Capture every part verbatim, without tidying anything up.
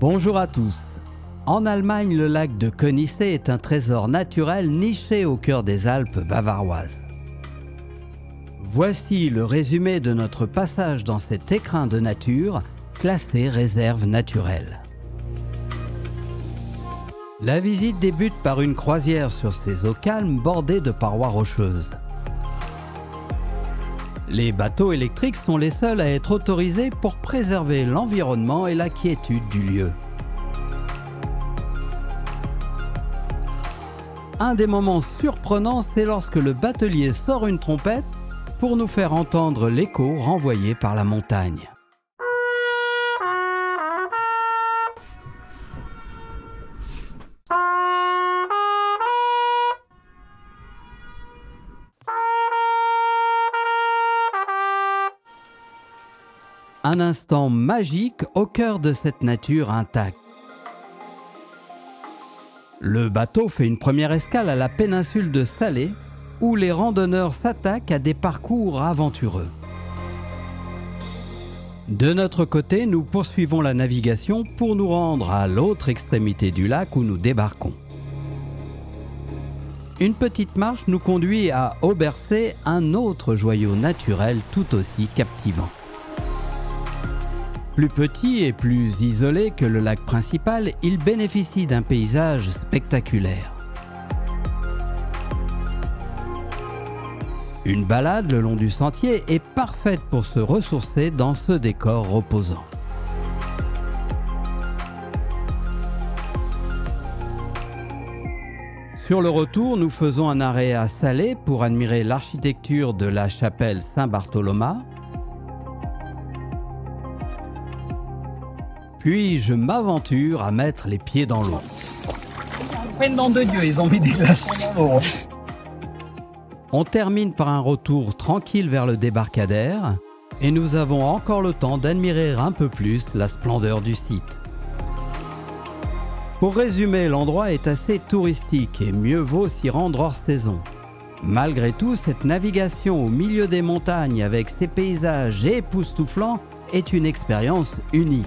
Bonjour à tous. En Allemagne, le lac de Königssee est un trésor naturel niché au cœur des Alpes bavaroises. Voici le résumé de notre passage dans cet écrin de nature, classé réserve naturelle. La visite débute par une croisière sur ces eaux calmes bordées de parois rocheuses. Les bateaux électriques sont les seuls à être autorisés pour préserver l'environnement et la quiétude du lieu. Un des moments surprenants, c'est lorsque le batelier sort une trompette pour nous faire entendre l'écho renvoyé par la montagne. Un instant magique au cœur de cette nature intacte. Le bateau fait une première escale à la péninsule de Salet, où les randonneurs s'attaquent à des parcours aventureux. De notre côté, nous poursuivons la navigation pour nous rendre à l'autre extrémité du lac où nous débarquons. Une petite marche nous conduit à Obersee, un autre joyau naturel tout aussi captivant. Plus petit et plus isolé que le lac principal, il bénéficie d'un paysage spectaculaire. Une balade le long du sentier est parfaite pour se ressourcer dans ce décor reposant. Sur le retour, nous faisons un arrêt à Salet pour admirer l'architecture de la chapelle Saint-Barthélemy. Puis je m'aventure à mettre les pieds dans l'eau. Mais nom de Dieu, ils ont mis des glaçons dans l'eau. On termine par un retour tranquille vers le débarcadère et nous avons encore le temps d'admirer un peu plus la splendeur du site. Pour résumer, l'endroit est assez touristique et mieux vaut s'y rendre hors saison. Malgré tout, cette navigation au milieu des montagnes avec ses paysages époustouflants est une expérience unique.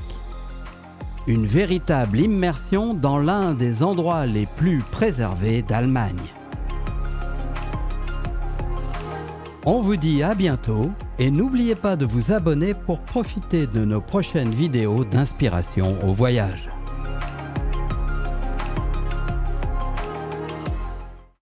Une véritable immersion dans l'un des endroits les plus préservés d'Allemagne. On vous dit à bientôt et n'oubliez pas de vous abonner pour profiter de nos prochaines vidéos d'inspiration au voyage.